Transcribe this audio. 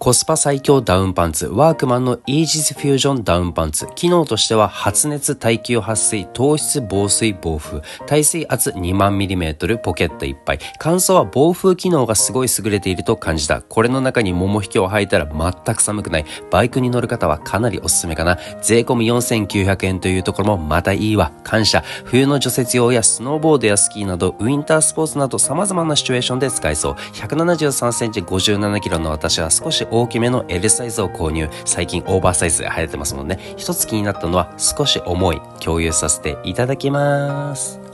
コスパ最強ダウンパンツ、ワークマンのイージスフュージョンダウンパンツ。機能としては発熱、耐久撥水、糖質、防水、防風。耐水圧2万 mm、ポケットいっぱい。乾燥は防風機能がすごい優れていると感じた。これの中に桃引きを履いたら全く寒くない。バイクに乗る方はかなりおすすめかな。税込 4,900 円というところもまたいいわ。感謝。冬の除雪用やスノーボードやスキーなど、ウィンタースポーツなど様々なシチュエーションで使えそう。173センチ57キロの私は少し大きめの L サイズを購入。最近オーバーサイズ流行ってますもんね。一つ気になったのは少し重い。共有させていただきます。